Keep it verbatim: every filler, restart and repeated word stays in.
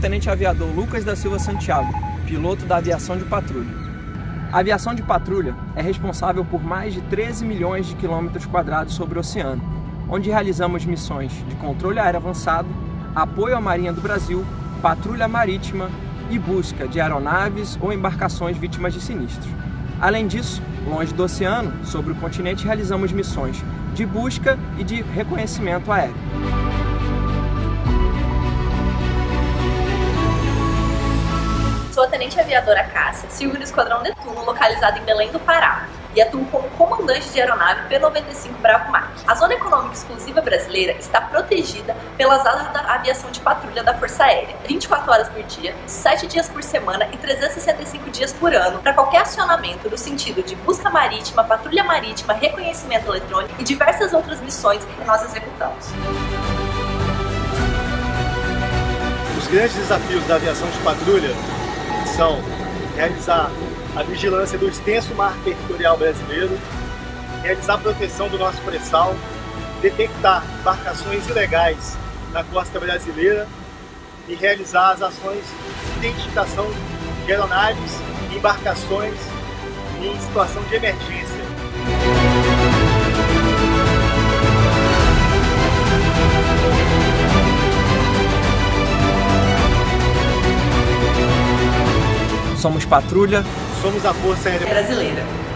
Tenente Aviador Lucas da Silva Santiago, piloto da aviação de patrulha. A aviação de patrulha é responsável por mais de treze milhões de quilômetros quadrados sobre o oceano, onde realizamos missões de controle aéreo avançado, apoio à Marinha do Brasil, patrulha marítima e busca de aeronaves ou embarcações vítimas de sinistros. Além disso, longe do oceano, sobre o continente, realizamos missões de busca e de reconhecimento aéreo. Sou a Tenente Aviadora Cássia, sirvo do Esquadrão de Netuno, localizado em Belém do Pará, e atuo como comandante de aeronave P noventa e cinco Bravo Mach. A Zona Econômica Exclusiva Brasileira está protegida pelas asas da aviação de patrulha da Força Aérea, vinte e quatro horas por dia, sete dias por semana e trezentos e sessenta e cinco dias por ano, para qualquer acionamento no sentido de busca marítima, patrulha marítima, reconhecimento eletrônico e diversas outras missões que nós executamos. Os grandes desafios da aviação de patrulha são realizar a vigilância do extenso mar territorial brasileiro, realizar a proteção do nosso pré-sal, detectar embarcações ilegais na costa brasileira e realizar as ações de identificação de aeronaves e embarcações em situação de emergência. Somos patrulha. Somos a Força Aérea Brasileira.